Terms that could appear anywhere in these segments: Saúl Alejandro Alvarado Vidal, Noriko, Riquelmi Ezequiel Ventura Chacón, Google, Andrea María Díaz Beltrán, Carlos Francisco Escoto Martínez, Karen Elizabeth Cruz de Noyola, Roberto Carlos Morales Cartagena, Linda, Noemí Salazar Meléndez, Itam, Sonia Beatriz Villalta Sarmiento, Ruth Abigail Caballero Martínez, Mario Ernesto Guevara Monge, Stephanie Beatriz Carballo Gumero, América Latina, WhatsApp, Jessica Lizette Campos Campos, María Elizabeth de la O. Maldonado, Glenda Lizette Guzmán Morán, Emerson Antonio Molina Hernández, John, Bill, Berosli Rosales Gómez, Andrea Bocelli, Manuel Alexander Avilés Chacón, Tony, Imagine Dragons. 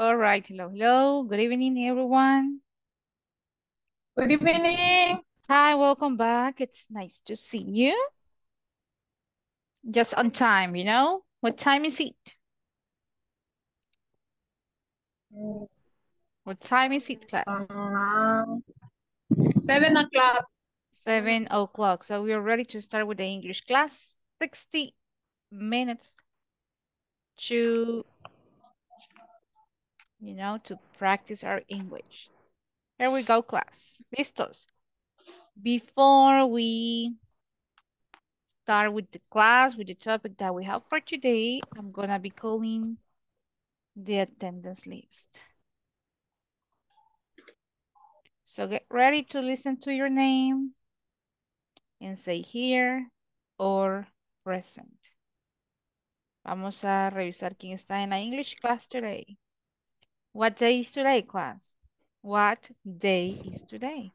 All right, hello, hello. Good evening, everyone. Good evening. Hi, welcome back. It's nice to see you. Just on time, you know? What time is it? What time is it, class? 7 o'clock. 7 o'clock. So we are ready to start with the English class. 60 minutes to, you know, to practice our English. Here we go, class. Listos. Before we start with the class, with the topic that we have for today, I'm gonna be calling the attendance list. So get ready to listen to your name and say here or present. Vamos a revisar quién está en la English class today. What day is today, class? What day is today?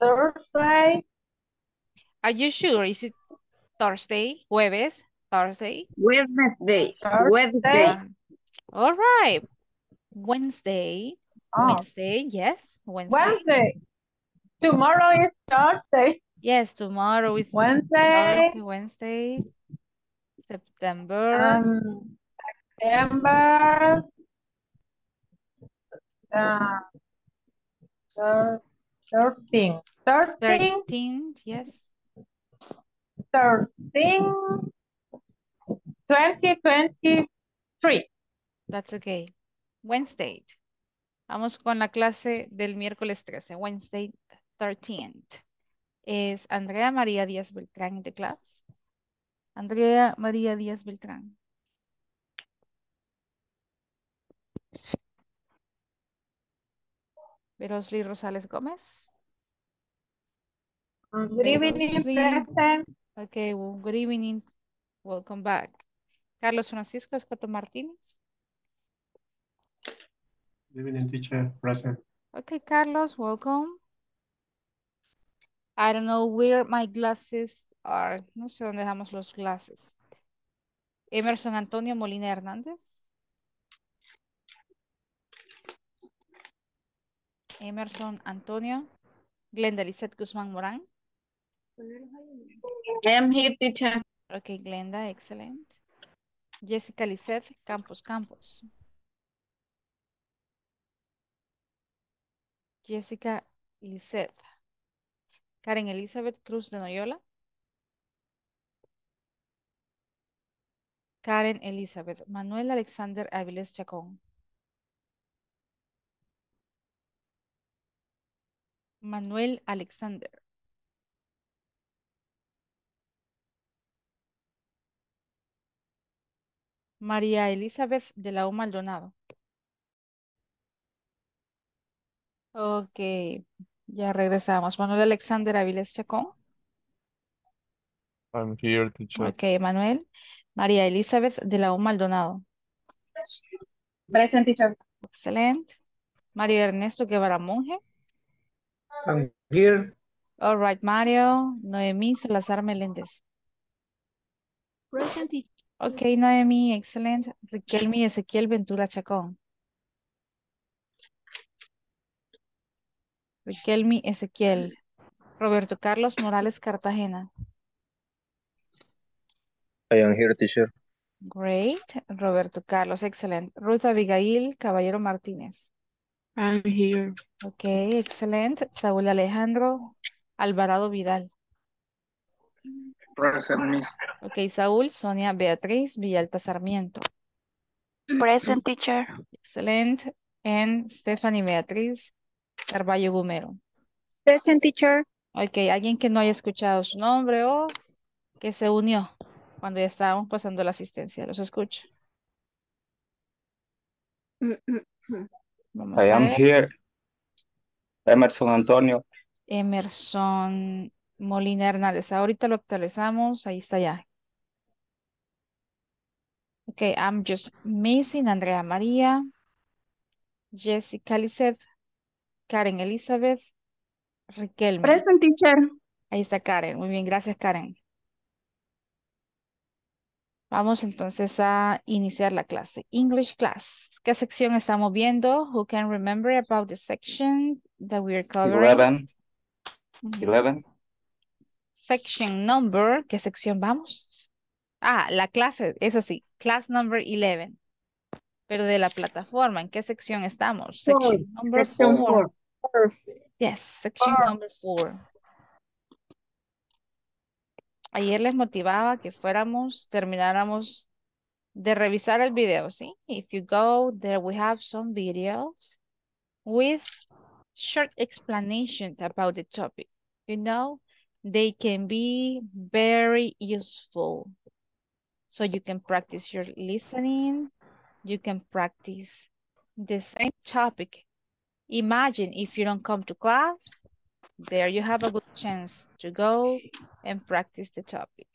Thursday. Are you sure? Is it Thursday? Jueves? Thursday? Wednesday. Wednesday. All right. Wednesday. Oh. Wednesday, yes. Wednesday. Wednesday. Tomorrow is Thursday. Yes, tomorrow is Wednesday. Wednesday. September. September. Thirteen. 13. Yes. 13. 2023. That's okay. Wednesday. Vamos con la clase del miércoles 13. Wednesday 13th. Es Andrea María Díaz Beltrán in the class. Andrea María Díaz Beltrán. Berosli Rosales Gómez. Good evening, present. Okay, well, good evening. Welcome back. Carlos Francisco Escoto Martínez. Good evening, teacher, present. Okay, Carlos, welcome. I don't know where my glasses are. No sé dónde dejamos los glasses. Emerson Antonio Molina Hernández. Emerson Antonio. Glenda Lizette Guzmán Morán. I'm here, teacher. Okay, Glenda, excellent. Jessica Lizette Campos Campos. Jessica Lizette. Karen Elizabeth Cruz de Noyola. Karen Elizabeth. Manuel Alexander Avilés Chacón. Manuel Alexander. María Elizabeth de la O. Maldonado. Ok. Ya regresamos. Manuel Alexander Avilés Chacón. I'm here, teacher. Okay, Manuel. María Elizabeth de la O. Maldonado. Present, teacher. Excellent. Mario Ernesto Guevara Monge. I'm here. All right, Mario. Noemí Salazar Meléndez. Present, teacher. Okay, Noemí, excellent. Riquelmi Ezequiel Ventura Chacón. Riquelmi Ezequiel. Roberto Carlos Morales Cartagena. I am here, teacher. Great. Roberto Carlos, excellent. Ruth Abigail Caballero Martínez. I'm here. Okay, excellent. Saúl Alejandro Alvarado Vidal. Present. Okay, Saúl. Sonia Beatriz Villalta Sarmiento. Present, teacher. Excellent. And Stephanie Beatriz Carballo Gumero. Present, teacher. Ok, alguien que no haya escuchado su nombre o que se unió cuando ya estábamos pasando la asistencia. ¿Los escucha? Vamos I am ver. Here. Emerson Antonio. Emerson Molina Hernández. Ahorita lo actualizamos. Ahí está ya. Ok, I'm just missing Andrea María. Jessica Lizette. Karen Elizabeth Riquelme. Present, teacher. Ahí está Karen. Muy bien, gracias, Karen. Vamos entonces a iniciar la clase. English class. ¿Qué sección estamos viendo? Who can remember about the section that we are covering? 11. Mm-hmm. 11. Section number. ¿Qué sección vamos? Ah, la clase. Eso sí. Class number 11. Pero de la plataforma. ¿En qué sección estamos? Section number 4. Yes. Section number 4. Ayer les motivaba que termináramos de revisar el video, ¿sí? If you go there, we have some videos with short explanations about the topic. You know, they can be very useful. So you can practice your listening. You can practice the same topic. Imagine if you don't come to class. There you have a good chance to go and practice the topic.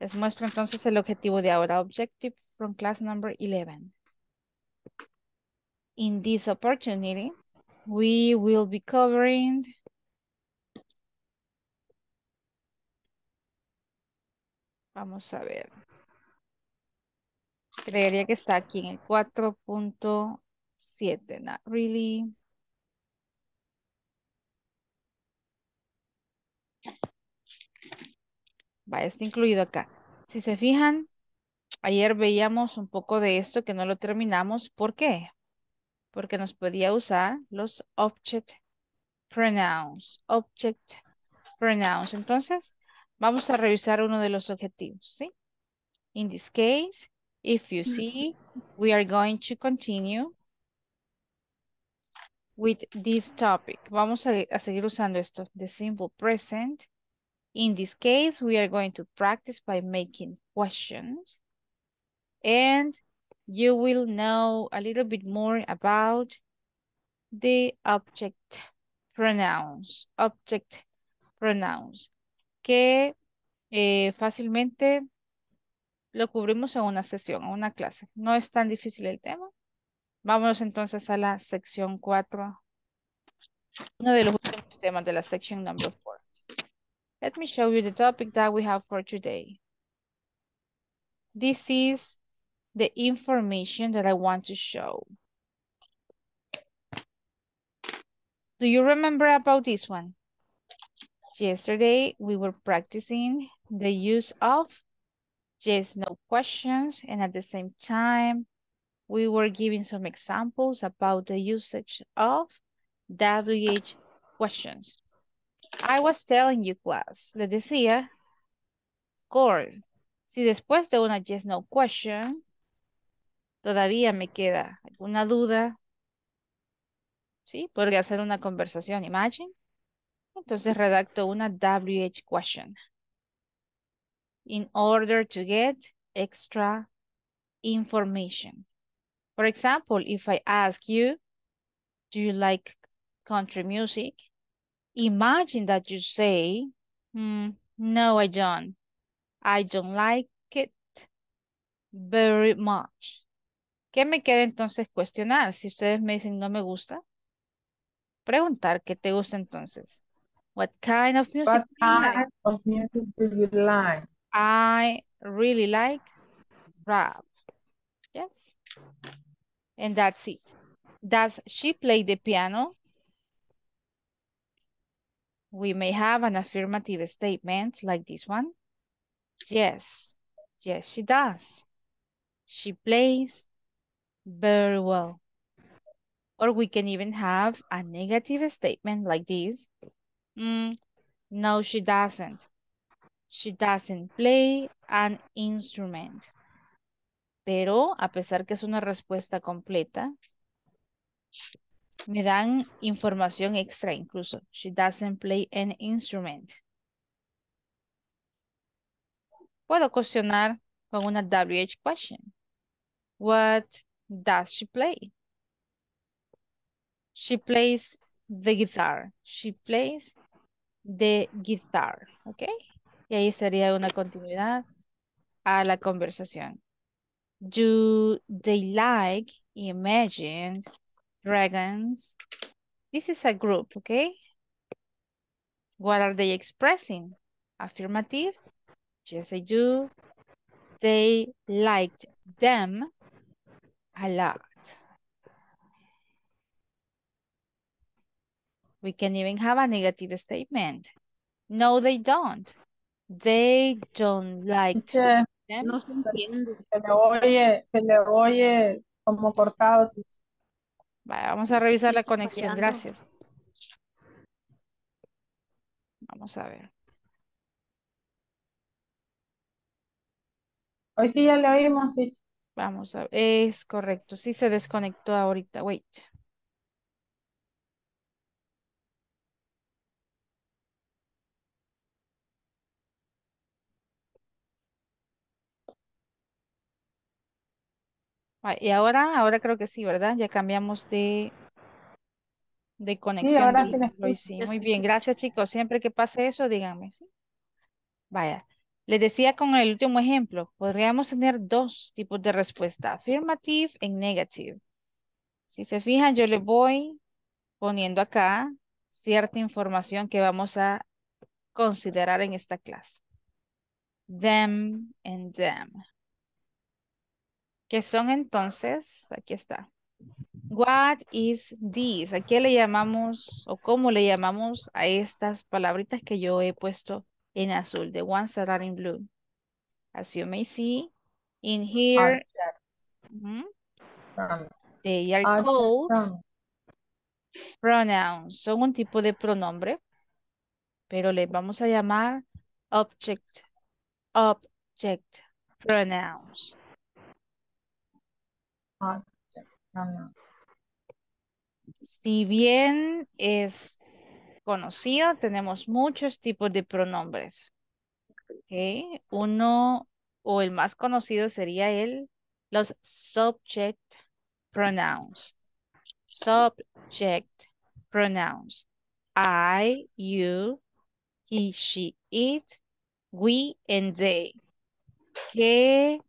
Les muestro entonces el objetivo de ahora. Objective from class number 11. In this opportunity, we will be covering vamos a ver. Creería que está aquí en el 4.7. Not really. Va, está incluido acá. Si se fijan, ayer veíamos un poco de esto que no lo terminamos. ¿Por qué? Porque nos podía usar los object pronouns. Object pronouns. Entonces, vamos a revisar uno de los objetivos, ¿sí? In this case, if you see, we are going to continue with this topic. Vamos a seguir usando esto. The simple present. In this case, we are going to practice by making questions. And you will know a little bit more about the object pronouns. Object pronouns. Que fácilmente lo cubrimos en una sesión, en una clase. No es tan difícil el tema. Vámonos entonces a la sección 4. Uno de los últimos temas de la section number 4. Let me show you the topic that we have for today. This is the information that I want to show. Do you remember about this one? Yesterday, we were practicing the use of yes, no questions. And at the same time, we were giving some examples about the usage of WH questions. I was telling you, class, les decía, of course, si después de una yes, no question, todavía me queda alguna duda, ¿sí? Podría hacer una conversación, imagine. Entonces redacto una WH question in order to get extra information. For example, if I ask you, do you like country music? Imagine that you say, no, I don't. I don't like it very much. ¿Qué me queda entonces cuestionar? Si ustedes me dicen no me gusta, preguntar qué te gusta entonces. What kind of music, do you like? I really like rap. Yes. And that's it. Does she play the piano? We may have an affirmative statement like this one. Yes. Yes, she does. She plays very well. Or we can even have a negative statement like this. No, she doesn't. She doesn't play an instrument. Pero, a pesar que es una respuesta completa, me dan información extra incluso. She doesn't play an instrument. Puedo cuestionar con una WH question. What does she play? She plays the guitar. She plays the guitar. ¿Ok? Y ahí sería una continuidad a la conversación. Do they like, imagine, Dragons? This is a group, okay? What are they expressing? Affirmative. Yes, I do. They liked them a lot. We can even have a negative statement. No, they don't. They don't like them. No se entiende. Se le oye como cortado. Vale, vamos a revisar la conexión. Gracias. Vamos a ver. Hoy sí ya le oímos. Vamos a ver. Es correcto. Sí se desconectó ahorita. Wait. Y ahora creo que sí, ¿verdad? Ya cambiamos de conexión. Sí, ahora sí, muy bien, gracias chicos. Siempre que pase eso, díganme, ¿sí? Vaya, les decía con el último ejemplo, podríamos tener dos tipos de respuesta, affirmative y negative. Si se fijan, yo les voy poniendo acá cierta información que vamos a considerar en esta clase. Them and them. ¿Qué son entonces? Aquí está. What is this? ¿A qué le llamamos o cómo le llamamos a estas palabritas que yo he puesto en azul? The ones that are in blue. As you may see, in here, they are called pronouns. Son un tipo de pronombre, pero les vamos a llamar object pronouns. Si bien es conocido, tenemos muchos tipos de pronombres. ¿Okay? Uno o el más conocido sería los subject pronouns. Subject pronouns. I, you, he, she, it, we, and they. ¿Qué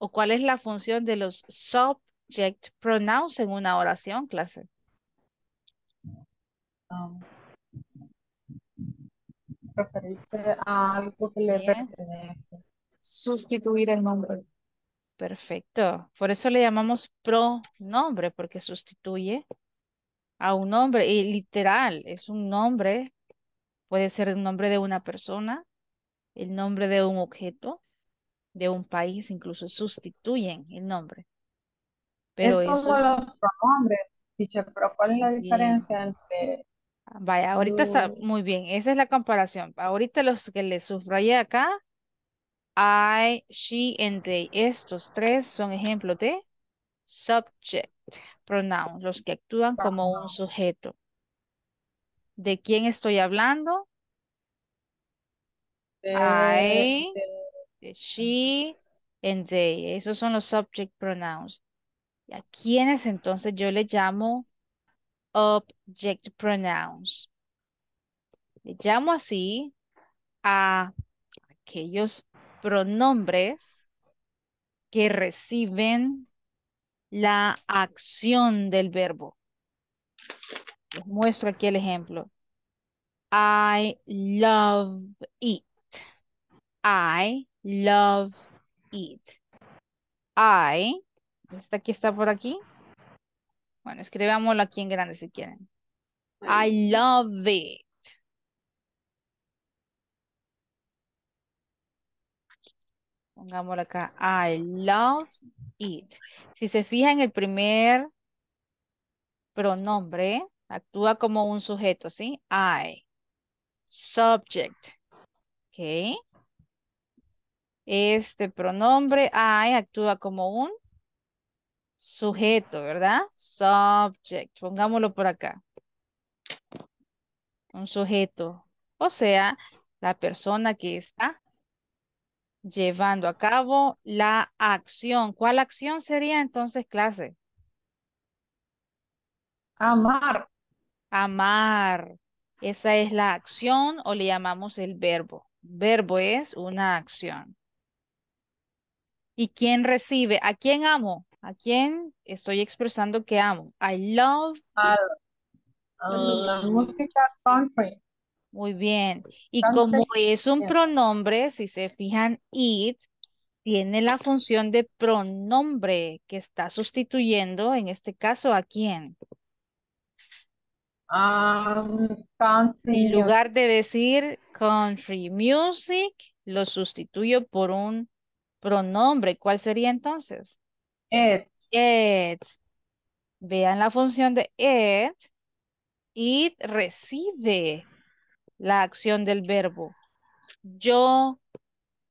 o cuál es la función de los subject pronouns en una oración, clase? Referirse a algo que le pertenece. Sustituir el nombre. Perfecto. Por eso le llamamos pronombre, porque sustituye a un nombre. Y literal, es un nombre. Puede ser el nombre de una persona, el nombre de un objeto, de un país, incluso sustituyen el nombre. Pero es como los pronombres, dicho, pero ¿cuál es la diferencia entre? Vaya, ahorita está muy bien, esa es la comparación. Ahorita los que les subrayé acá, I, she, and they, estos tres son ejemplos de subject pronouns, los que actúan como un sujeto. ¿De quién estoy hablando? She and they. Esos son los subject pronouns. ¿Y a quiénes entonces yo le llamo object pronouns? Le llamo así a aquellos pronombres que reciben la acción del verbo. Les muestro aquí el ejemplo. I love it. I love it. I. Está por aquí. Bueno, escribámoslo aquí en grande si quieren. I love it. Pongámoslo acá. I love it. Si se fijan, el primer pronombre actúa como un sujeto, ¿sí? I. Subject. Ok. Este pronombre I actúa como un sujeto, ¿verdad? Subject. Pongámoslo por acá. Un sujeto. O sea, la persona que está llevando a cabo la acción. ¿Cuál acción sería entonces, clase? Amar. Amar. Esa es la acción o le llamamos el verbo. Verbo es una acción. ¿Y quién recibe? ¿A quién amo? ¿A quién estoy expresando que amo? I love la música country. Muy bien. Y country, como es un pronombre, si se fijan, it tiene la función de pronombre que está sustituyendo, en este caso, ¿a quién? Country. En lugar de decir country music, lo sustituyo por un pronombre. ¿Cuál sería entonces? It. It. Vean la función de it. It recibe la acción del verbo. Yo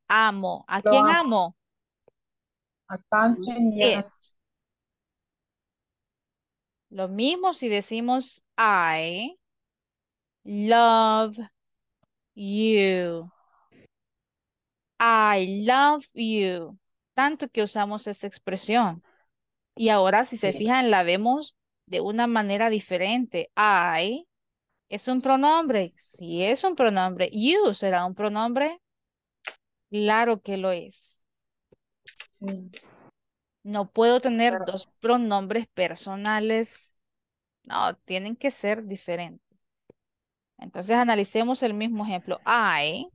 amo. ¿A quién amo? A country music. Lo mismo si decimos I love you. I love you. Tanto que usamos esa expresión. Y ahora si se fijan la vemos de una manera diferente. I es un pronombre. Si es un pronombre, you será un pronombre. Claro que lo es. Sí. No puedo tener dos pronombres personales. No, tienen que ser diferentes. Entonces analicemos el mismo ejemplo. I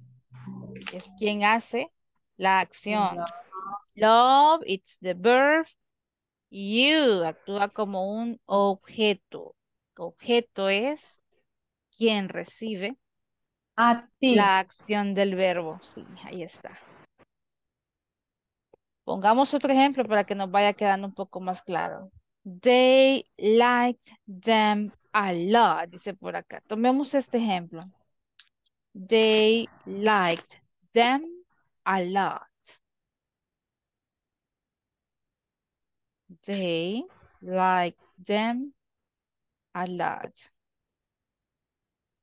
es quien hace la acción. Love, it's the verb. You actúa como un objeto. Objeto es quien recibe a ti la acción del verbo. Sí, ahí está. Pongamos otro ejemplo para que nos vaya quedando un poco más claro. They liked them a lot, dice por acá. Tomemos este ejemplo. They liked them a lot. They liked them a lot.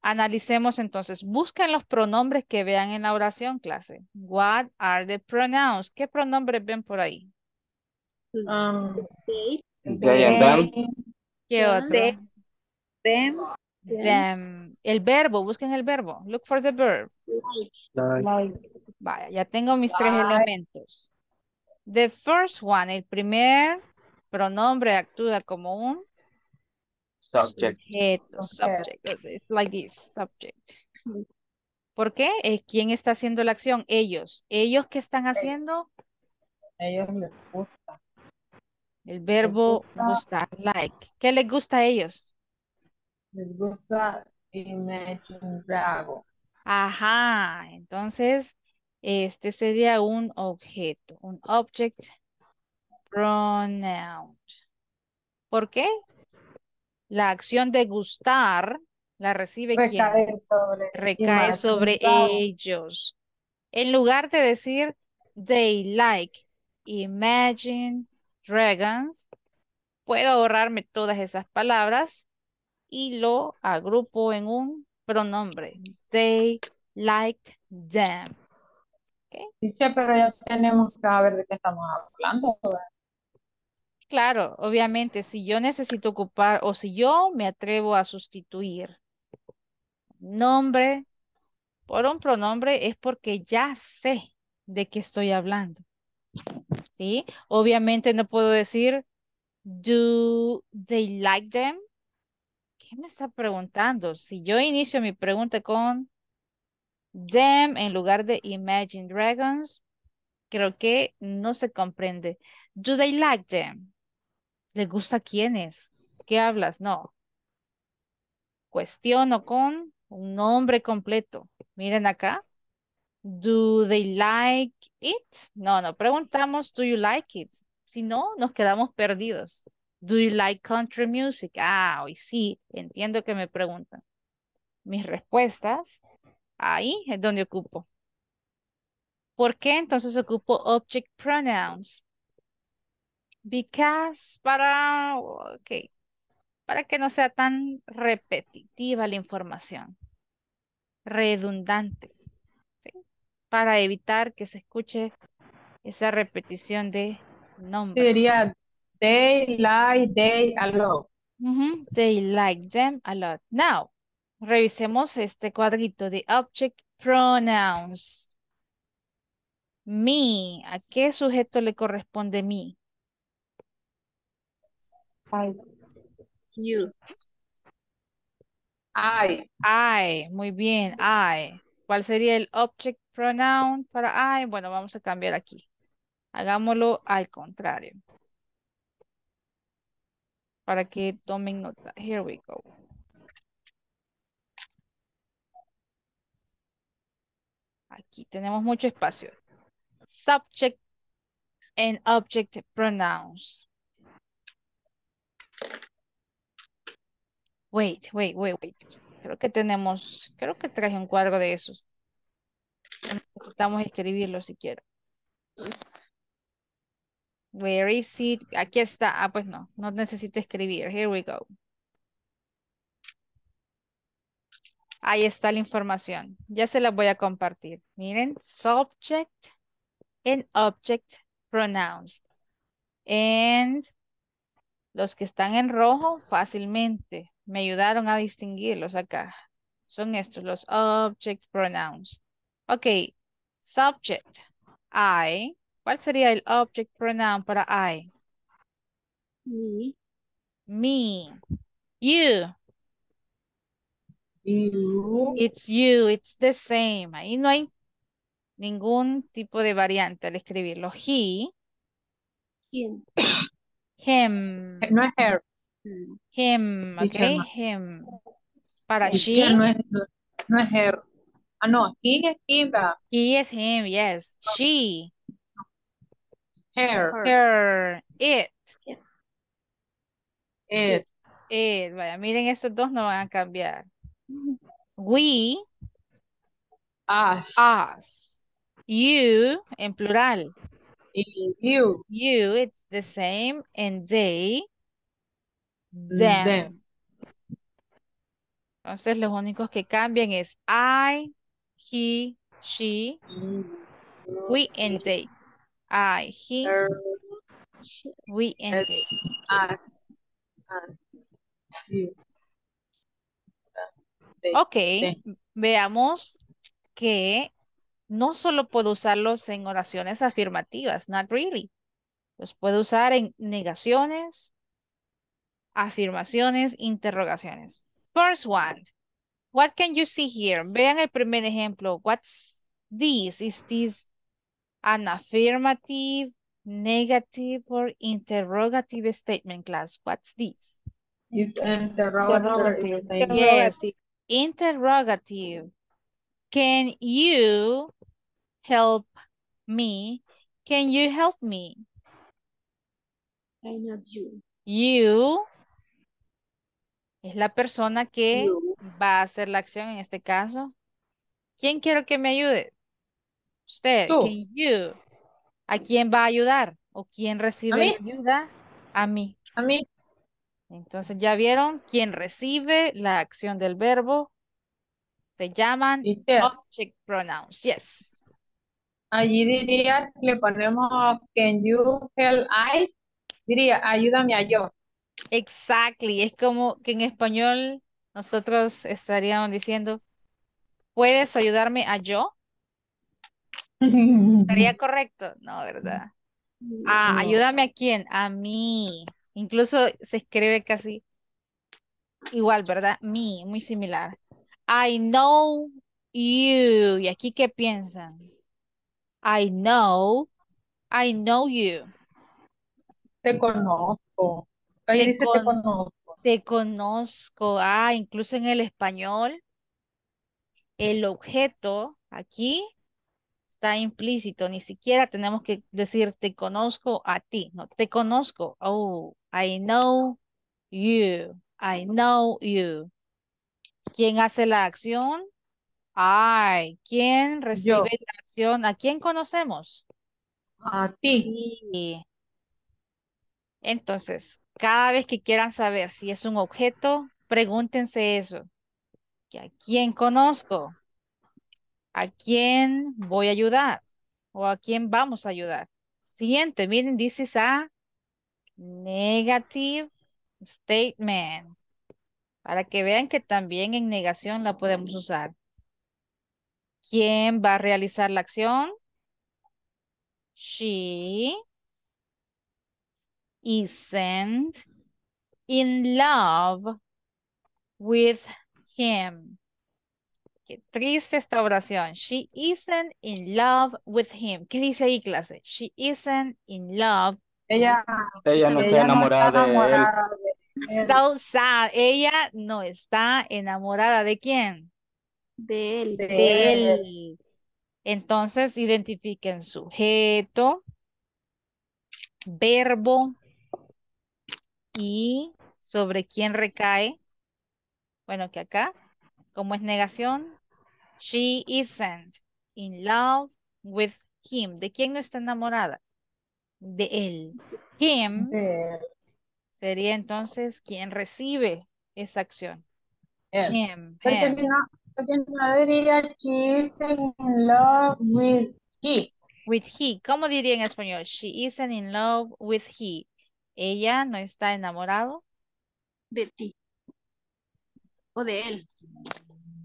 Analicemos entonces. Busquen los pronombres que vean en la oración, clase. What are the pronouns? ¿Qué pronombres ven por ahí? They and them. ¿Qué otro? Them. El verbo. Busquen el verbo. Look for the verb. Like. Vaya, ya tengo mis tres elementos. The first one. El primer pronombre actúa como un subject. Subject. It's like this, subject. ¿Por qué? ¿Quién está haciendo la acción? Ellos. ¿Ellos qué están haciendo? Ellos les gusta. El verbo gustar, like. ¿Qué les gusta a ellos? Les gusta Imagine Dragons. Ajá, entonces este sería un objeto, un object pronoun. ¿Por qué? La acción de gustar la recibe quien recae sobre ellos. En lugar de decir they like Imagine Dragons, puedo ahorrarme todas esas palabras y lo agrupo en un pronombre. They liked them. ¿Okay? Dice, pero ya tenemos que saber de qué estamos hablando, ¿verdad? Claro, obviamente, si yo necesito ocupar o si yo me atrevo a sustituir nombre por un pronombre es porque ya sé de qué estoy hablando, ¿sí? Obviamente no puedo decir, ¿do they like them? ¿Qué me está preguntando? Si yo inicio mi pregunta con them en lugar de Imagine Dragons, creo que no se comprende. ¿Do they like them? ¿Les gusta a quiénes? ¿Qué hablas? No. Cuestiono con un nombre completo. Miren acá. ¿Do they like it? No, no preguntamos ¿do you like it? Si no, nos quedamos perdidos. ¿Do you like country music? Ah, hoy sí, entiendo que me preguntan. Mis respuestas, ahí es donde ocupo. ¿Por qué entonces ocupo object pronouns? Because, para que no sea tan repetitiva la información, redundante, ¿sí? Para evitar que se escuche esa repetición de nombres. Sería they like them a lot. They like them a lot. Now, revisemos este cuadrito de object pronouns. Me, ¿a qué sujeto le corresponde me? You. I, muy bien, I. ¿Cuál sería el object pronoun para I? Bueno, vamos a cambiar aquí. Hagámoslo al contrario. Para que tomen nota. Here we go. Aquí tenemos mucho espacio. Subject and object pronouns. Wait. Creo que traje un cuadro de esos. Necesitamos escribirlo si quiero. Where is it? Aquí está. Ah, pues no. No necesito escribir. Here we go. Ahí está la información. Ya se la voy a compartir. Miren. Subject and object pronouns. And los que están en rojo fácilmente. Me ayudaron a distinguirlos acá. Son estos los object pronouns. Ok. Subject. I. ¿Cuál sería el object pronoun para I? Me. Me. You. You. It's you. It's the same. Ahí no hay ningún tipo de variante al escribirlo. He. Him. Him. No es her. Him. Ok. No. Him. Para she. No es her. Ah, no. He es him. He is him. Yes. She. Her. It. Vaya, miren, estos dos no van a cambiar. We. Us. You, en plural. You, it's the same. And they. Them. Entonces, los únicos que cambian es I, he, she, we, and they. I, he, we, and they. Us, you. Ok, veamos que no solo puedo usarlos en oraciones afirmativas, not really. Los puedo usar en negaciones, afirmaciones, interrogaciones. First one, what can you see here? Vean el primer ejemplo. What's this? Is this an affirmative, negative, or interrogative statement, class? What's this? It's interrogative. Yes, interrogative. Can you help me? Can you help me? I help you. You es la persona que va a hacer la acción en este caso. ¿Quién quiero que me ayude? Usted, tú. Can you, ¿a quién va a ayudar? ¿O quién recibe la ayuda? A mí. A mí. Entonces, ¿ya vieron? Quien recibe la acción del verbo se llaman object pronouns. Yes. Allí diría, le ponemos, can you help I? Diría, ayúdame a yo. Exactly. Es como que en español nosotros estaríamos diciendo, ¿puedes ayudarme a yo? ¿Estaría correcto? No, ¿verdad? Ah, ayúdame a quién, a mí. Incluso se escribe casi igual, ¿verdad? Me, muy similar. I know you. ¿Y aquí qué piensan? I know you. Te conozco. Ahí dice te conozco. Te conozco. Ah, incluso en el español, el objeto aquí está implícito, ni siquiera tenemos que decir te conozco a ti, no, te conozco, oh, I know you. ¿Quién hace la acción? I. ¿Quién recibe la acción? ¿A quién conocemos? A ti. Sí. Entonces, cada vez que quieran saber si es un objeto, pregúntense eso. ¿A quién conozco? ¿A quién voy a ayudar? ¿O a quién vamos a ayudar? Siguiente, miren, this is a negative statement. Para que vean que también en negación la podemos usar. ¿Quién va a realizar la acción? She isn't in love with him. Qué triste esta oración. She isn't in love with him. ¿Qué dice ahí, clase? She isn't in love. Ella no está enamorada de él. So sad. Ella no está enamorada de quién. De él. De él. Entonces identifiquen sujeto, verbo y sobre quién recae. Bueno, que acá, como es negación, she isn't in love with him. ¿De quién no está enamorada? De él. Him sería entonces quien recibe esa acción. Él. Him. Porque si no, diría she isn't in love with he. With he. ¿Cómo diría en español? She isn't in love with he. Ella no está enamorado de ti. O de él.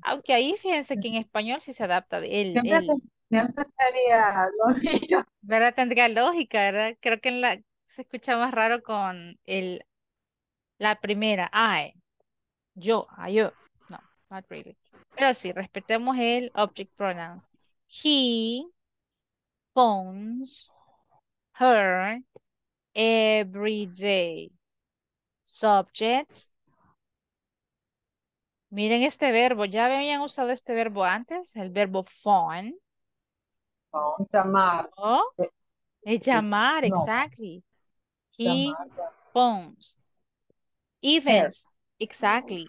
Aunque ahí fíjense que en español sí se adapta de él. Siempre sería lógica. ¿Verdad? Tendría lógica, ¿verdad? Creo que en la, se escucha más raro con el, la primera. I. Yo. Yo. No, not really. Pero sí, respetemos el object pronoun. He phones her every day. Subjects. Miren este verbo. ¿Ya habían usado este verbo antes? El verbo phone. Oh, llamar. ¿No? Es llamar, no. Exactly. He phones. Events. Exactly.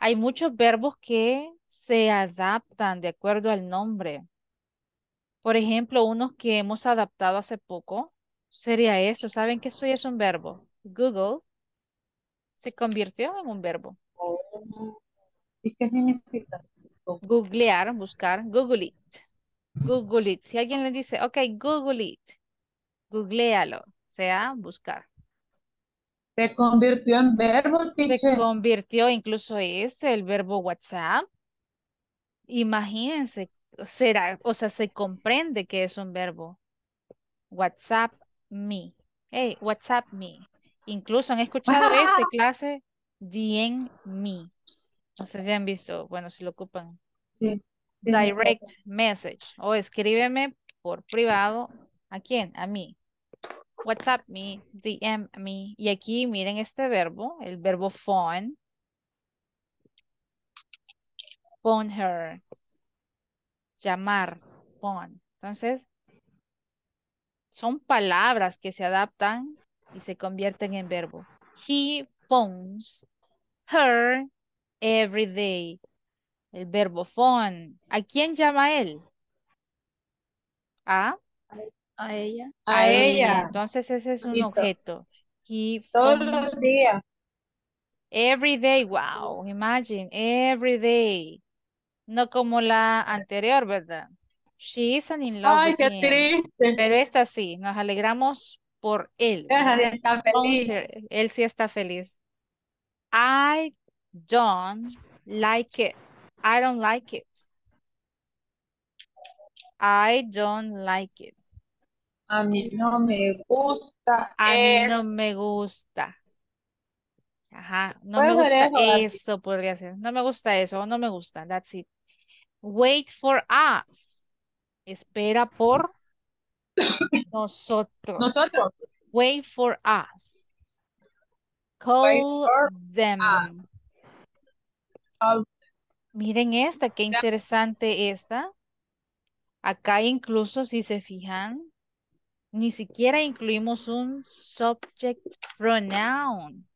Hay muchos verbos que se adaptan de acuerdo al nombre. Por ejemplo, unos que hemos adaptado hace poco sería esto. ¿Saben que esto ya es un verbo? Google se convirtió en un verbo. ¿Y qué significa? Googlear, buscar. Google it. Google it. Si alguien le dice, ok, Google it. Googlealo. O sea, buscar. Se convirtió en verbo, teacher. Se convirtió, incluso es el verbo WhatsApp. Imagínense. Será, o sea, se comprende que es un verbo. WhatsApp me. Hey, WhatsApp me. Incluso han escuchado esta clase, DM me. No sé si han visto, bueno, si lo ocupan. Sí. Direct message. O escríbeme por privado. ¿A quién? A mí. WhatsApp me, DM me. Y aquí miren este verbo, el verbo phone. Phone her. Llamar, phone. Entonces, son palabras que se adaptan y se convierten en verbo. He phones her every day. El verbo phone. ¿A quién llama él? A ella. A ella. Entonces ese es un objeto. He todos los días. Every day. Wow. Imagine. Every day. No como la anterior, ¿verdad? She isn't in love. Ay, qué triste. Pero esta sí. Nos alegramos por él. Está feliz. Él sí está feliz. I don't like it. I don't like it. I don't like it. A mí no me gusta. A mí no me gusta. Ajá. No me gusta eso, podría ser. No me gusta eso o no me gusta. That's it. Wait for us. Espera por nosotros. Nosotros. Wait for us. Call them. Miren esta, qué interesante esta. Acá incluso, si se fijan, ni siquiera incluimos un subject pronoun.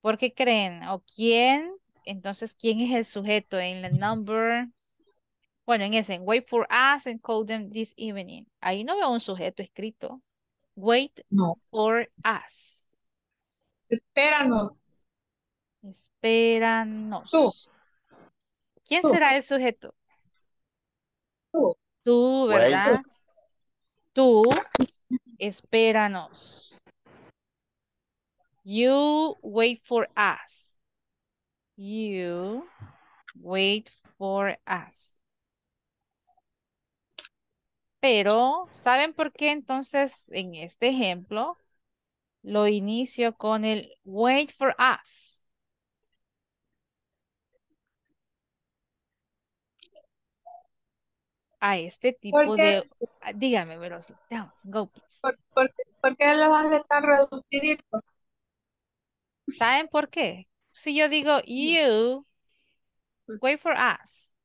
¿Por qué creen? ¿O quién? Entonces, ¿quién es el sujeto? En la number. Bueno, en ese. Wait for us and call them this evening. Ahí no veo un sujeto escrito. Wait for us. Espéranos. Espéranos. Tú. ¿Quién será el sujeto? Tú. Tú, ¿verdad? Tú. Espéranos. You wait for us. You wait for us. Pero, ¿saben por qué entonces en este ejemplo lo inicio con el wait for us? a este tipo de... Dígame, Berosli, go please. ¿Por qué los hace tan reduciditos? ¿Saben por qué? Si yo digo, you, wait for us.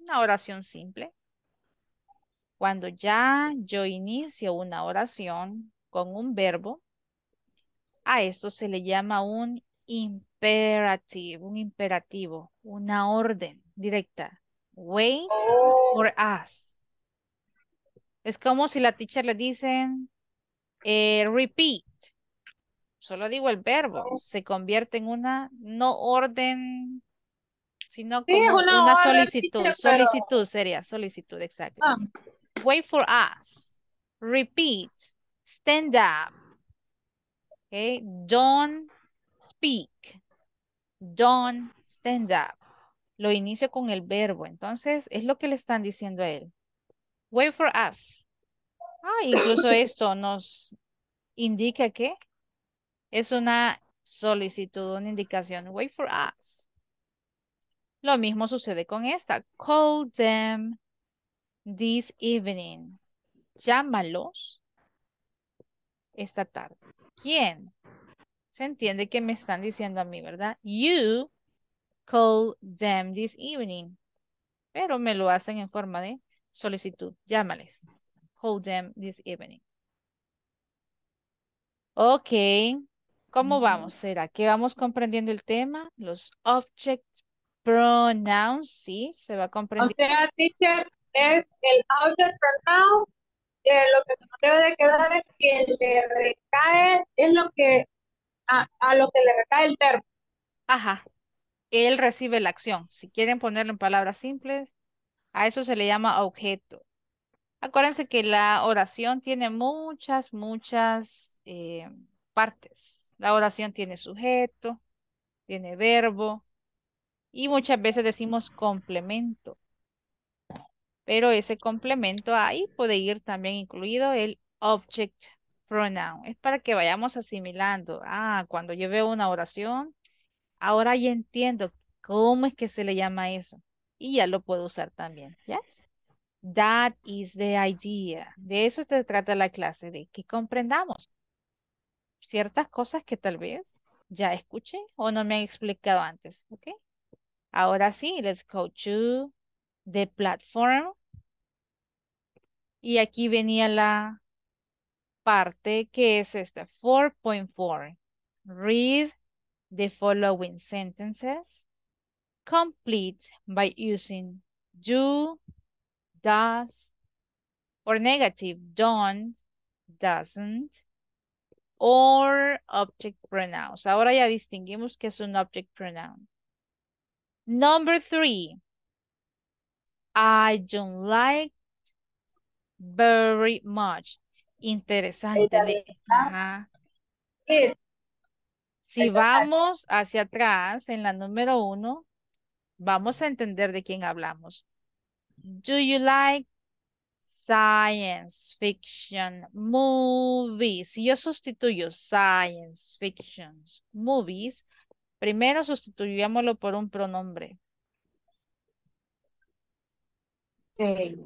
Una oración simple. Cuando ya yo inicio una oración con un verbo, a esto se le llama un imperativo, una orden directa. Wait for us. Es como si la teacher le dicen repeat. Solo digo el verbo. Se convierte en una no orden, sino como una solicitud. Pero... solicitud sería, solicitud, exacto. Wait for us. Repeat. Stand up. Okay. Don't speak. Don't stand up. Lo inicio con el verbo. Entonces, es lo que le están diciendo a él. Wait for us. Incluso esto nos indica que es una solicitud, una indicación. Wait for us. Lo mismo sucede con esta. Call them this evening. Llámalos esta tarde. ¿Quién? Se entiende que me están diciendo a mí, ¿verdad? You call them this evening. Pero me lo hacen en forma de solicitud. Llámales. Call them this evening. Ok. ¿Cómo vamos? ¿Será que vamos comprendiendo el tema? Los object pronouns, sí, se va comprendiendo. O sea, teacher, es el object pronoun. Lo que nos debe de quedar es que le recae, es lo que, a lo que le recae el verbo. Ajá. Él recibe la acción. Si quieren ponerlo en palabras simples, a eso se le llama objeto. Acuérdense que la oración tiene muchas partes. La oración tiene sujeto, tiene verbo y muchas veces decimos complemento. Pero ese complemento ahí puede ir también incluido el object pronoun. Es para que vayamos asimilando. Cuando yo veo una oración, ahora ya entiendo cómo es que se le llama eso. Y ya lo puedo usar también. Yes. That is the idea. De eso se trata la clase, de que comprendamos ciertas cosas que tal vez ya escuché o no me han explicado antes. ¿Okay? Ahora sí, let's go to the platform. Y aquí venía la parte que es esta, 4.4. Read the following sentences. Complete by using do, does, or negative don't, doesn't, or object pronouns. Ahora ya distinguimos que es un object pronoun. Number 3. I don't like very much. Interesante. Ajá. Si vamos hacia atrás en la número 1, vamos a entender de quién hablamos. Do you like science fiction movies? Si yo sustituyo science fiction movies, primero sustituyámoslo por un pronombre. Sí.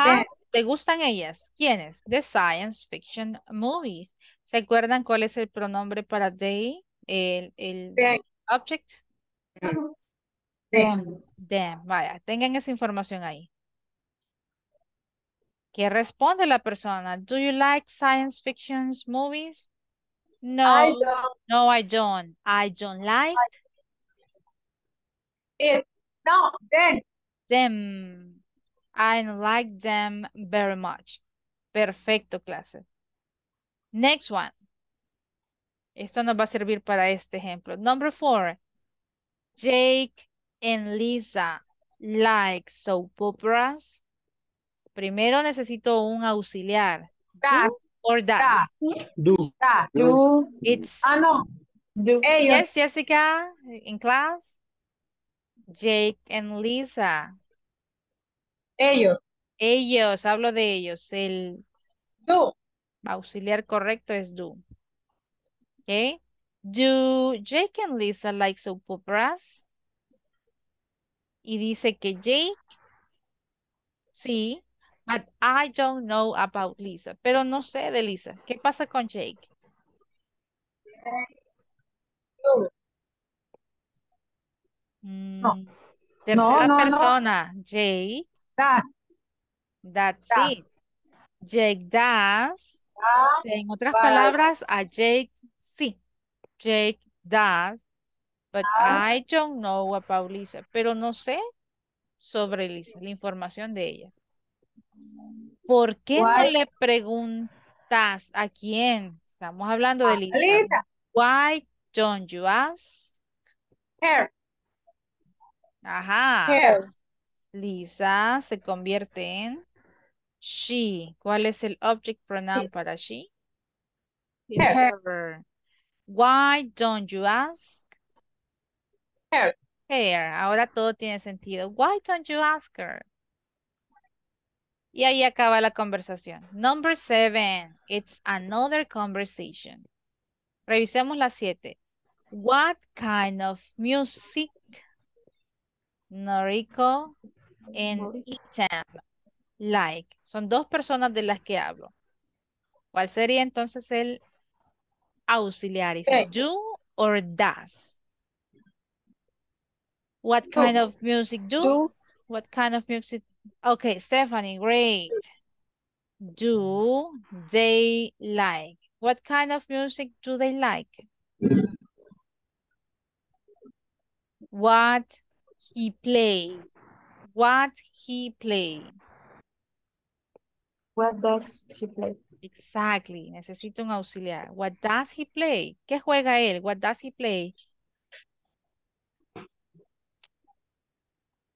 Ajá. ¿Te gustan ellas? ¿Quiénes? The science fiction movies. ¿Se acuerdan cuál es el pronombre para they? El object. Them. Vaya, tengan esa información ahí. ¿Qué responde la persona? Do you like science fiction movies? No. I don't. I don't like. Them. I don't like them very much. Perfecto, clase. Next one. Esto nos va a servir para este ejemplo. Number 4. Jake and Lisa like soap operas. Primero necesito un auxiliar. That. Do. It's. No. Do. Yes, Jessica, in class. Jake and Lisa. Ellos, hablo de ellos. El do. Auxiliar correcto es do. Okay. Do Jake and Lisa like soap operas? Y dice que Jake Sí, but I don't know about Lisa. Pero no sé de Lisa. ¿Qué pasa con Jake? No. Tercera persona. No. Jake. That's it. Jake does. En otras palabras, a Jake sí. Jake does. But I don't know about Lisa. Pero no sé sobre Lisa, la información de ella. ¿Por qué no le preguntas a quién? Estamos hablando de Lisa. Lisa. Why don't you ask? Her. Ajá. Her. Lisa se convierte en she. ¿Cuál es el object pronoun para she? Her. Her. Why don't you ask? Her. Her. Ahora todo tiene sentido. Why don't you ask her? Y ahí acaba la conversación. Number 7. It's another conversation. Revisemos la 7. What kind of music? Noriko and Itam. Like. Son dos personas de las que hablo. ¿Cuál sería entonces el auxiliar? ¿Es do or does? What kind of music do? What kind of music? Okay, Stephanie, great. Do they like? What kind of music do they like? What he play. What he play. What does he play? Exactly. Necesito un auxiliar. What does he play? ¿Qué juega él? What does he play?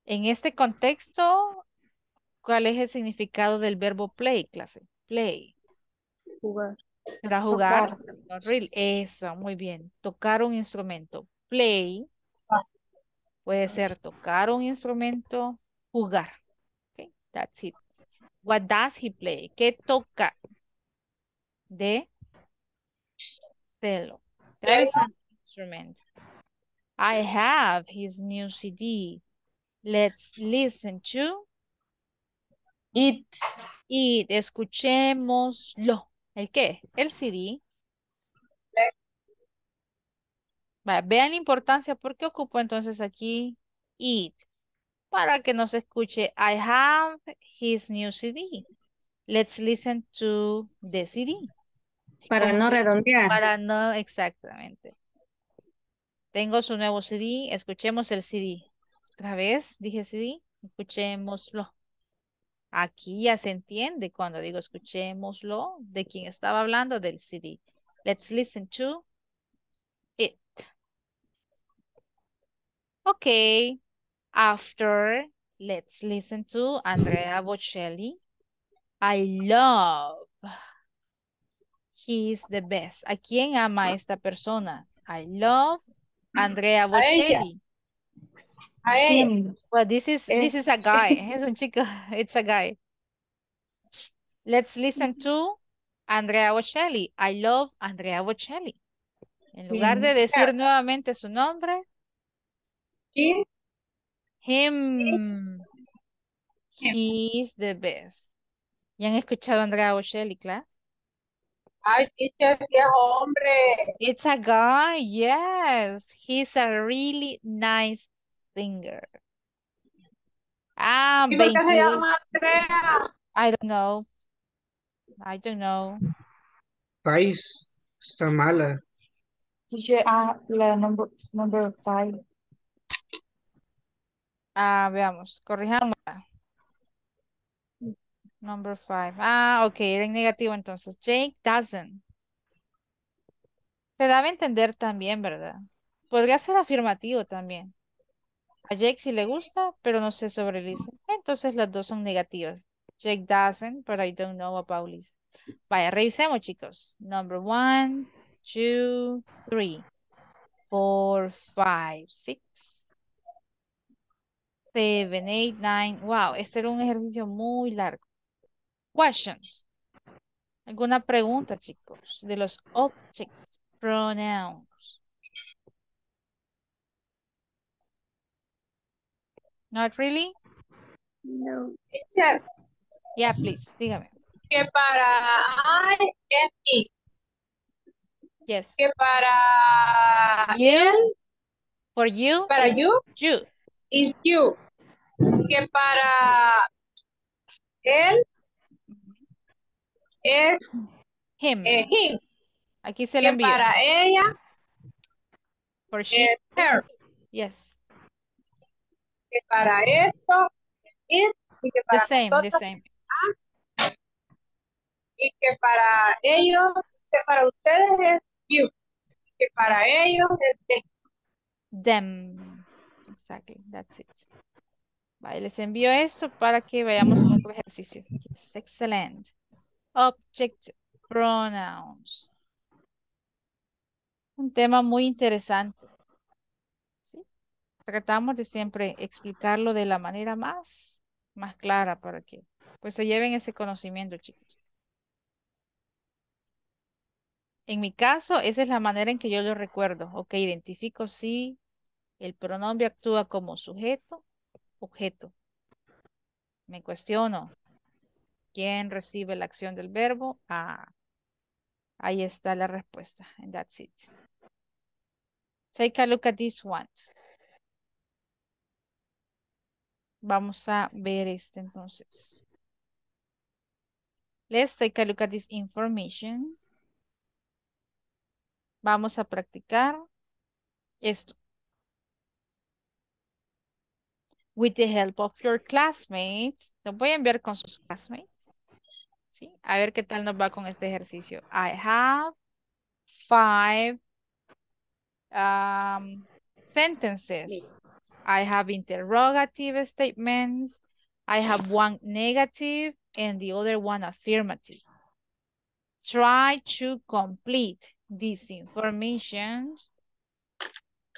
En este contexto, ¿cuál es el significado del verbo play, clase? Play. Jugar. Para jugar. Tocar. Eso, muy bien. Tocar un instrumento. Play. Puede ser tocar un instrumento, jugar. Okay, that's it. What does he play? ¿Qué toca? De cello. There is an instrument. I have his new CD. Let's listen to it. It. Escuchémoslo. ¿El qué? El CD. Vale, vean la importancia. ¿Por qué ocupo entonces aquí it? Para que nos escuche. I have his new CD. Let's listen to the CD. Para no redondear. Para no, exactamente. Tengo su nuevo CD. Escuchemos el CD. Otra vez dije CD. Escuchémoslo. Aquí ya se entiende cuando digo escuchémoslo, de quien estaba hablando del CD. Let's listen to it. Okay. After, let's listen to Andrea Bocelli. I love. He is the best. ¿A quién ama esta persona? I love Andrea Bocelli. Well, this is a guy. Es un chico. It's a guy. Let's listen to Andrea Bocelli. I love Andrea Bocelli. En lugar de decir nuevamente su nombre. Him. He is the best. ¿Ya han escuchado a Andrea Bocelli, class? Ay, teacher, qué hombre. It's a guy, yes. He's a really nice singer. Ah, ¿y por qué se llama Andrea? I don't know. País está mala. Dice la number 5. Veamos, corrijamos. Number 5. Ok, era en negativo entonces. Jake doesn't. Se daba a entender también, ¿verdad? Podría ser afirmativo también. A Jake sí le gusta, pero no sé sobre Lisa. Entonces las dos son negativas. Jake doesn't, but I don't know about Lisa. Vaya, revisemos, chicos. Number 1, 2, 3, 4, 5, 6, 7, 8, 9. Wow, este era un ejercicio muy largo. Questions. ¿Alguna pregunta, chicos? De los object pronouns. Not really? No. Ya, yeah, please, dígame. Que para I es me. Yes. Que para él. For you. Para you. You. Is you. Que para él. Es him. Him. Aquí se le envía. Para ella. For she. Es her. Yes. Que para esto. It. Y que para the same. Y que para ellos, que para ustedes es you. Y que para ellos es them. Exactly, that's it. Vale, les envío esto para que veamos un otro ejercicio. Yes, excellent. Object pronouns. Un tema muy interesante. ¿Sí? Tratamos de siempre explicarlo de la manera más clara para que pues se lleven ese conocimiento, chicos. En mi caso, esa es la manera en que yo lo recuerdo. Ok, identifico si el pronombre actúa como sujeto, objeto. Me cuestiono. ¿Quién recibe la acción del verbo? Ah, ahí está la respuesta. And that's it. Take a look at this one. Vamos a ver este entonces. Let's take a look at this information. Vamos a practicar esto. With the help of your classmates. Los voy a enviar con sus classmates. ¿Sí? A ver qué tal nos va con este ejercicio. I have 5 sentences. I have interrogative statements. I have one negative and the other one affirmative. Try to complete this information.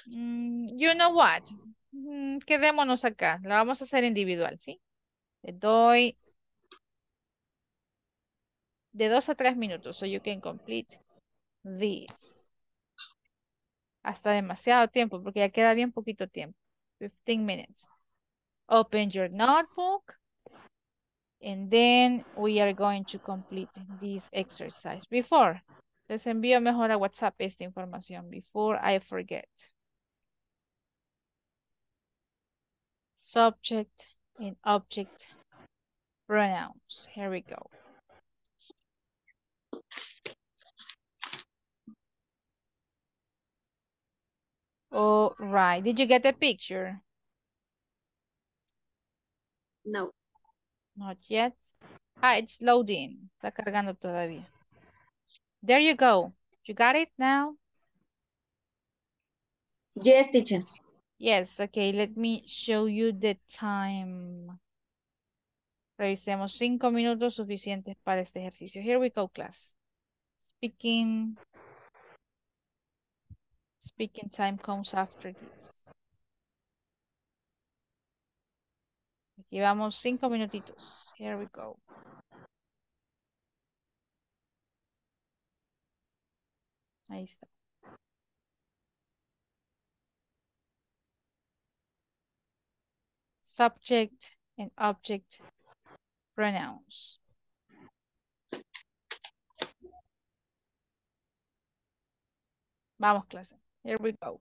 You know what? Quedémonos acá. La vamos a hacer individual, ¿sí? Le doy de 2 a 3 minutos. So you can complete this. Hasta demasiado tiempo, porque ya queda bien poquito tiempo. 15 minutes. Open your notebook. And then we are going to complete this exercise. Before. Les envío mejor a WhatsApp esta información before I forget. Subject and object pronouns. Here we go. All right. Did you get the picture? No. Not yet. Ah, it's loading. Está cargando todavía. There you go. You got it now? Yes, teacher. Yes, okay. Let me show you the time. Revisemos 5 minutos suficientes para este ejercicio. Here we go, class. Speaking time comes after this. Aquí vamos 5 minutitos. Here we go. Ahí está. Subject and object pronouns. Vamos, clase. Here we go.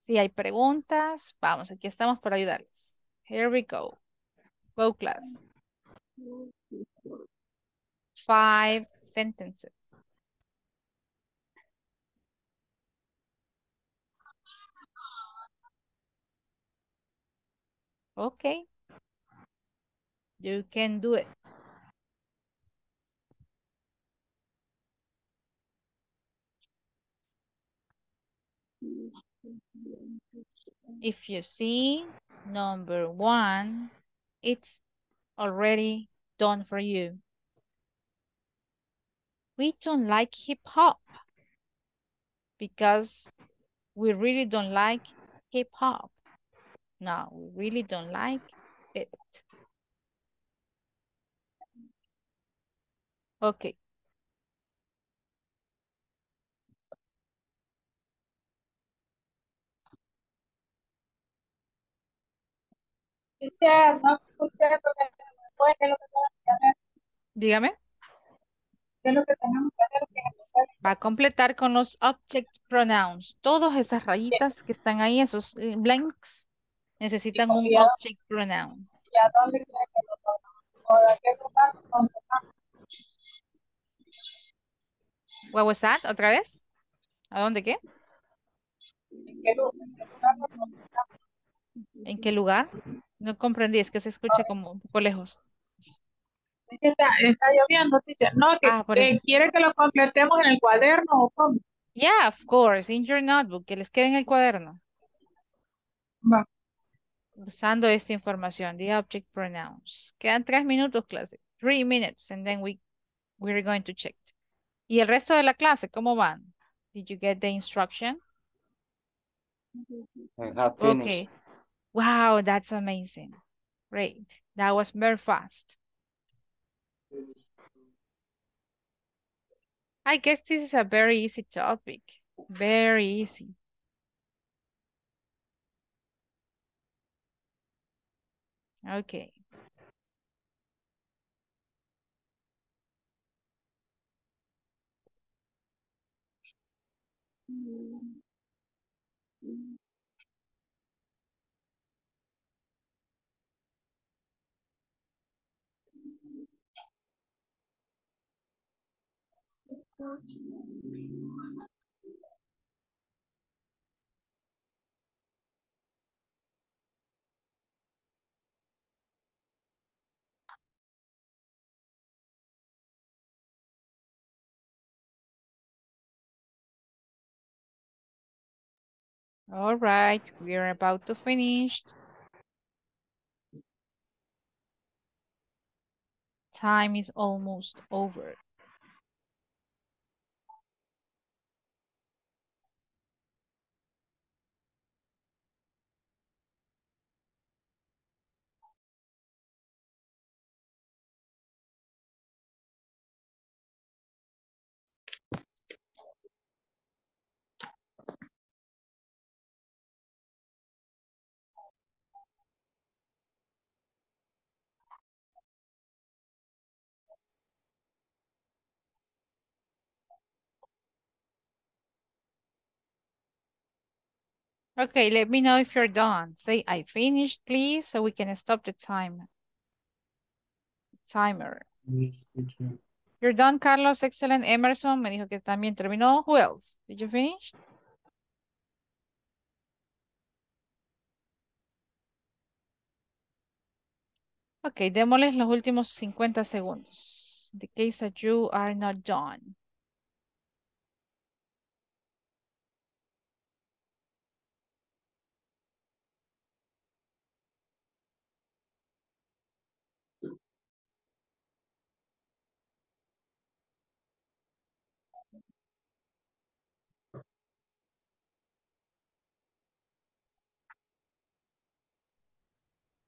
Si hay preguntas, vamos, aquí estamos para ayudarles. Here we go. Go, class. 5 sentences. Okay. You can do it. If you see number 1, it's already done for you. We don't like hip hop because we really don't like hip hop. No, we really don't like it. Okay. No escuché porque es lo que tenemos que hacer. Dígame. ¿Qué es lo que tenemos que hacer? Va a completar con los object pronouns. Todas esas rayitas que están ahí, esos blanks, necesitan un object pronoun. ¿Y a dónde quieren que lo pongan? ¿O a qué lugar? What was that? ¿Otra vez? ¿A dónde qué? ¿En qué lugar? ¿En qué lugar? No comprendí, es que se escucha como un poco lejos. Está lloviendo, teacher. No, que quiere que lo completemos en el cuaderno o cómo. Yeah, of course, in your notebook, que les quede en el cuaderno. Va. Usando esta información, the object pronouns. Quedan 3 minutos, clase. 3 minutes, and then we're going to check. ¿Y el resto de la clase, cómo van? Did you get the instruction? I have finished. Okay. Wow, that's amazing. Great. That was very fast. I guess this is a very easy topic. Very easy. Okay. All right, we are about to finish. Time is almost over. Okay, let me know if you're done. Say, I finished, please, so we can stop the timer. You're done, Carlos. Excellent. Emerson me dijo que también terminó. Who else? Did you finish? Okay, démosles los últimos 50 segundos. In the case that you are not done.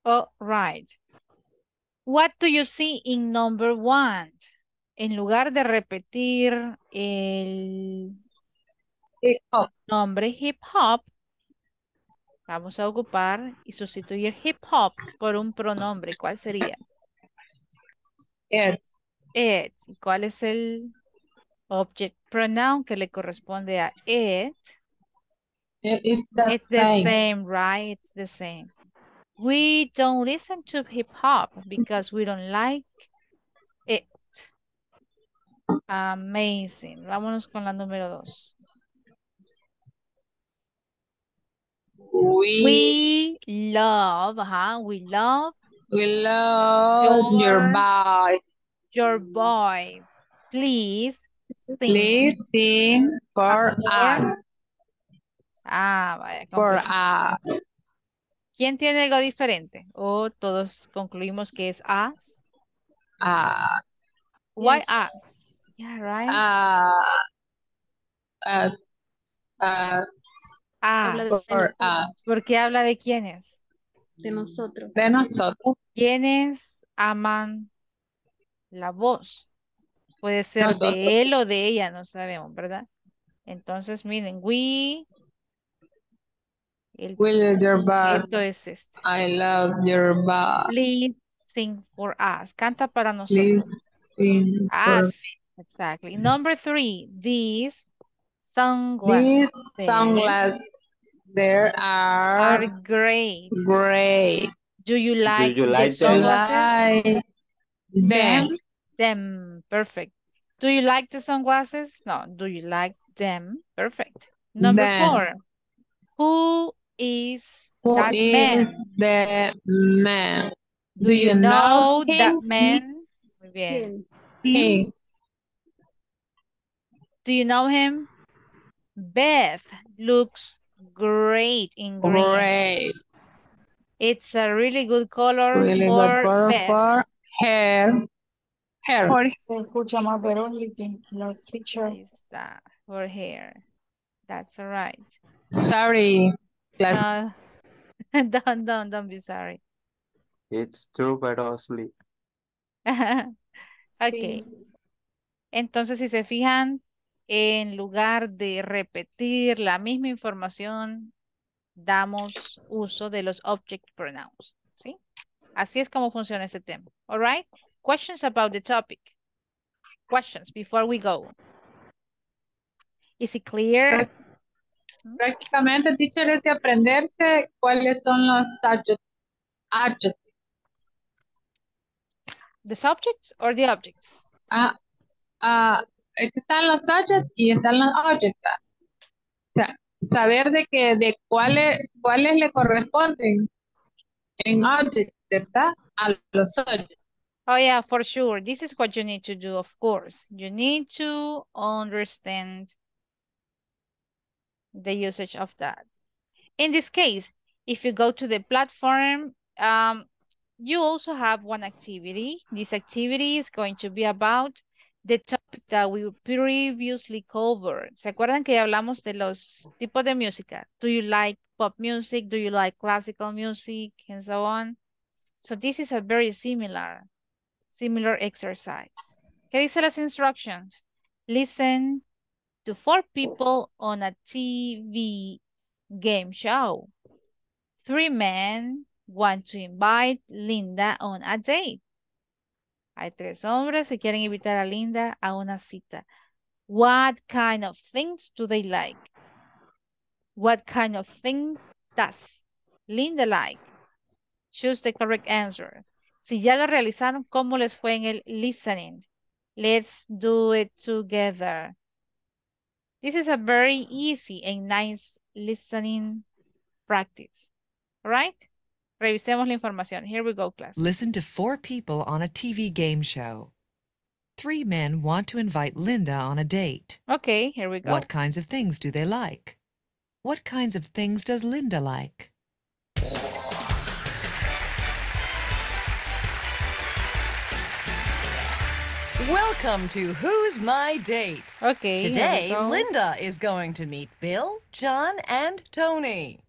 All right. What do you see in number 1? En lugar de repetir el nombre hip hop, vamos a ocupar y sustituir hip hop por un pronombre. ¿Cuál sería? It. It. ¿Cuál es el object pronoun que le corresponde a it? It's the same, right? It's the same. We don't listen to hip-hop because we don't like it. Amazing. Vámonos con la número 2. We love, we love your voice. Your voice. Please sing. Please sing for us. Vaya. For us. ¿Quién tiene algo diferente? O todos concluimos que es us. Us. Why us? Yeah, right. Us. Us. For us. ¿Por qué habla de quiénes? De nosotros. De nosotros. ¿Quiénes aman la voz? Puede ser nosotros. De él o de ella, no sabemos, ¿verdad? Entonces, miren, we Will your bag. Esto es este. I love your bag. Please sing for us. Canta para nosotros. Please sing for us. Exactly. Number 3. These sunglasses. These sunglasses. There are great. Great. Do you like the sunglasses? Them. Perfect. Do you like the sunglasses? No. Do you like them? Perfect. Number 4. Who is that man? Do you know that man? Muy bien. Him. Do you know him? Beth looks great in green. Great. It's a really good color for hair. Hair. For hair. That's all right. Sorry. Don't be sorry. It's true, Berosli. Okay. Sí. Entonces, si se fijan, en lugar de repetir la misma información, damos uso de los object pronouns, ¿sí? Así es como funciona este tema. All right? Questions about the topic. Questions before we go. Is it clear? Prácticamente, teacher, es de aprenderse cuáles son los adjectives. The subjects or the objects? Están los subjects y están los objects. O sea, saber de que cuáles le corresponden en objects, ¿verdad? A los subjects. Oh yeah, for sure. This is what you need to do, of course. You need to understand the usage of that. In this case, if you go to the platform, you also have one activity. This activity is going to be about the topic that we previously covered. ¿Se acuerdan que ya hablamos de los tipos de música? Do you like pop music? Do you like classical music? And so on. So this is a very similar exercise. ¿Qué dice las instructions? Listen to 4 people on a TV game show. 3 men want to invite Linda on a date. Hay 3 hombres que quieren invitar a Linda a una cita. What kind of things do they like? What kind of things does Linda like? Choose the correct answer. Si ya lo realizaron, ¿cómo les fue en el listening? Let's do it together. This is a very easy and nice listening practice. All right? Revisemos la información. Here we go, class. Listen to 4 people on a TV game show. 3 men want to invite Linda on a date. Okay, here we go. What kinds of things do they like? What kinds of things does Linda like? Welcome to Who's My Date. Okay. Today, Linda is going to meet Bill, John, and Tony.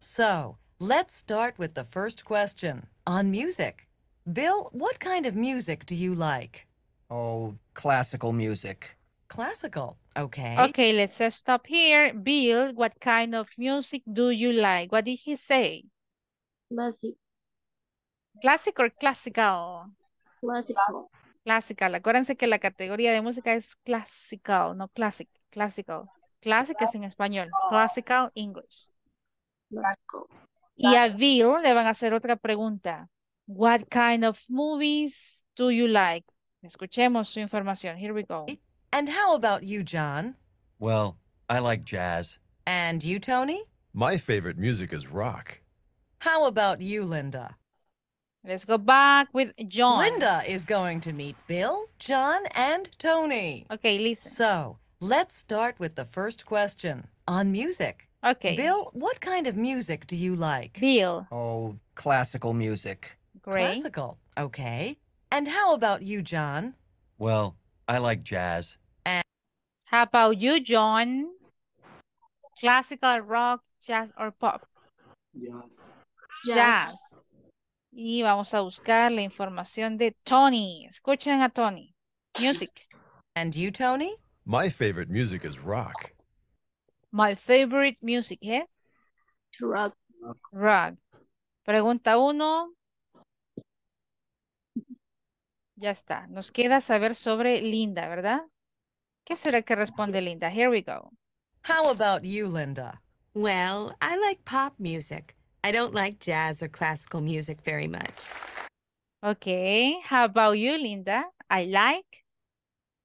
So, let's start with the first question on music. Bill, what kind of music do you like? Oh, classical music. Classical, okay. Okay, let's stop here. Bill, what kind of music do you like? What did he say? Classic. Classic or classical? Classical. Classical. Acuérdense que la categoría de música es classical, no classic. Classical. Classic es en español. Classical English. Classical. Y a Bill le van a hacer otra pregunta. What kind of movies do you like? Escuchemos su información. Here we go. And how about you, John? Well, I like jazz. And you, Tony? My favorite music is rock. How about you, Linda? Let's go back with John. Linda is going to meet Bill, John, and Tony. Okay, listen. So, let's start with the first question on music. Okay. Bill, what kind of music do you like? Bill. Oh, classical music. Great. Classical, okay. And how about you, John? Well, I like jazz. And how about you, John? Classical, rock, jazz, or pop? Yes. Jazz. Jazz. Y vamos a buscar la información de Tony. Escuchen a Tony. Music. And you, Tony? My favorite music is rock. My favorite music, ¿eh? Rug. Rug. Pregunta 1. Ya está. Nos queda saber sobre Linda, ¿verdad? ¿Qué será que responde Linda? Here we go. How about you, Linda? Well, I like pop music. I don't like jazz or classical music very much. Okay. How about you, Linda? I like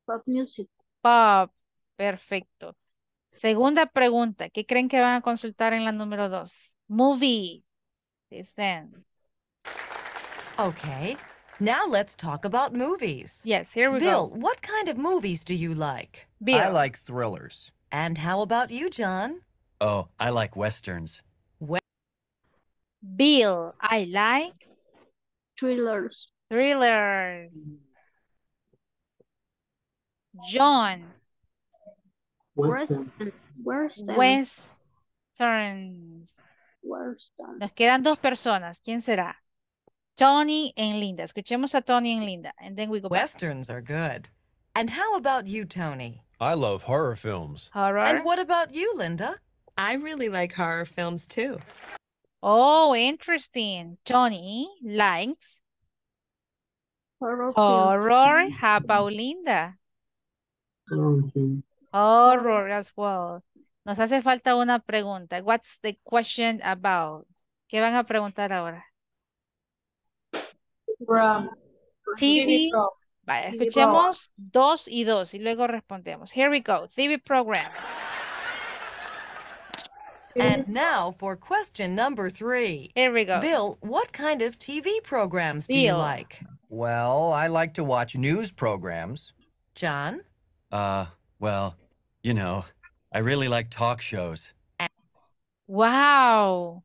pop music. Pop. Perfecto. Segunda pregunta. ¿Qué creen que van a consultar en la número 2? Movie. Dicen. Okay. Now let's talk about movies. Yes, here we Bill, go. Bill, what kind of movies do you like? Bill. I like thrillers. And how about you, John? Oh, I like westerns. Bill, I like thrillers. Thrillers. John. Western. Western. Westerns. Western. Nos quedan dos personas. ¿Quién será? Tony and Linda. Escuchemos a Tony and Linda. And then we go back. Westerns are good. And how about you, Tony? I love horror films. Horror. And what about you, Linda? I really like horror films, too. Oh, interesting. Tony likes horror. Horror. How about Linda? Horror as well. Nos hace falta una pregunta. What's the question about? ¿Qué van a preguntar ahora? TV. Vaya, escuchemos 2 y 2 y luego respondemos. Here we go. TV program. And now for question number 3. Here we go. Bill, what kind of TV programs do you like? Well, I like to watch news programs. John? Well, you know, I really like talk shows. Wow.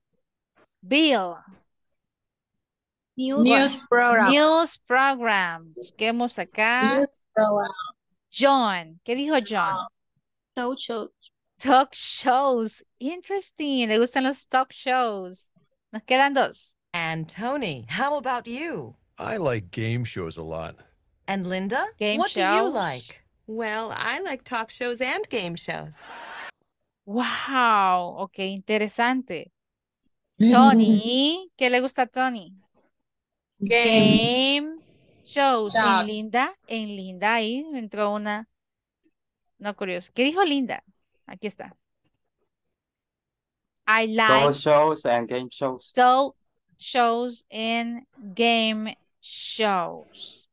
Bill. News program. News program. Busquemos acá. News program. John. ¿Qué dijo John? Talk shows. Talk shows. Interesting. Le gustan los talk shows. Nos quedan 2. And Tony, how about you? I like game shows a lot. And Linda, what do you like? Well, I like talk shows and game shows. Wow. Okay, interesante. Tony, ¿qué le gusta a Tony? Game shows. En Linda ahí entró una. No, curioso. ¿Qué dijo Linda? Aquí está. I like shows and game shows. So shows and game shows.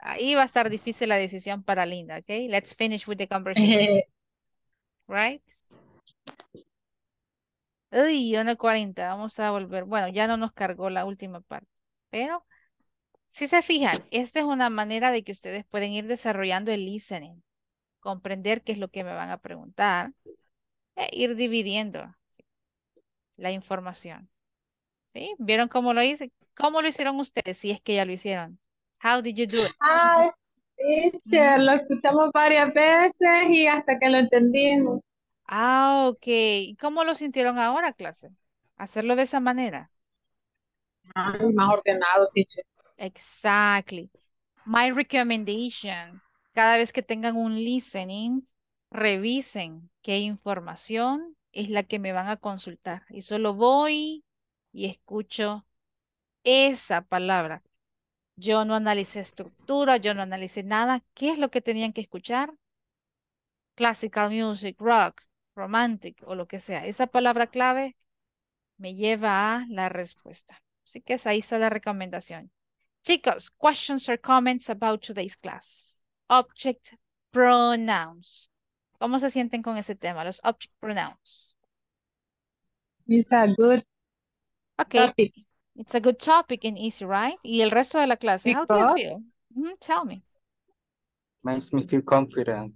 Ahí va a estar difícil la decisión para Linda, okay? Let's finish with the conversation. Right? Uy, 1:40. Vamos a volver. Bueno, ya no nos cargó la última parte. Pero, si se fijan, esta es una manera de que ustedes pueden ir desarrollando el listening. Comprender qué es lo que me van a preguntar. E ir dividiendo la información. ¿Sí? ¿Vieron cómo lo hice? ¿Cómo lo hicieron ustedes? Si es que ya lo hicieron. How did you do it? Ay, teacher, lo escuchamos varias veces y hasta que lo entendimos. Ah, ok. ¿Y cómo lo sintieron ahora, clase? ¿Hacerlo de esa manera? Más ordenado, teacher. Exactly. My recommendation. Cada vez que tengan un listening, revisen qué información es la que me van a consultar. Y solo voy y escucho esa palabra. Yo no analicé estructura, yo no analicé nada. ¿Qué es lo que tenían que escuchar? Classical music, rock, romantic o lo que sea. Esa palabra clave me lleva a la respuesta. Así que esa es la recomendación. Chicos, questions or comments about today's class. Object pronouns. ¿Cómo se sienten con ese tema? Los object pronouns. It's a good topic. It's a good topic and easy, right? Y el resto de la clase. How do you feel? Tell me. Makes me feel confident.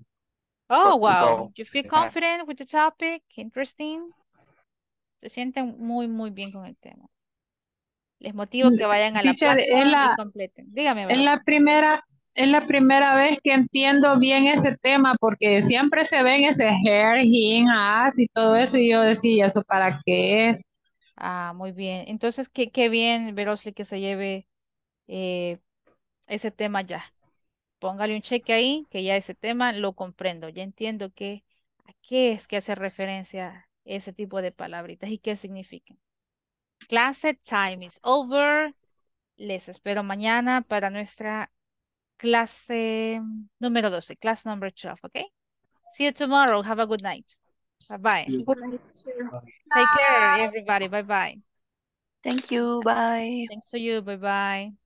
Oh, wow. You feel confident with the topic? Interesting. Se sienten muy, muy bien con el tema. Les motivo que vayan a la clase y completen. Dígame. Es la primera vez que entiendo bien ese tema porque siempre se ven ese hair, him, as y todo eso y yo decía, ¿eso para qué? Ah, muy bien. Entonces, qué bien, Berosli, que se lleve ese tema ya. Póngale un cheque ahí, que ya ese tema lo comprendo. Ya entiendo que a qué es que hace referencia ese tipo de palabritas y qué significan. Clase time is over. Les espero mañana para nuestra clase número 12, class number 12, okay? See you tomorrow. Have a good night. Bye-bye. Take care, everybody. Bye-bye. Thank you. Bye. Thanks to you. Bye-bye.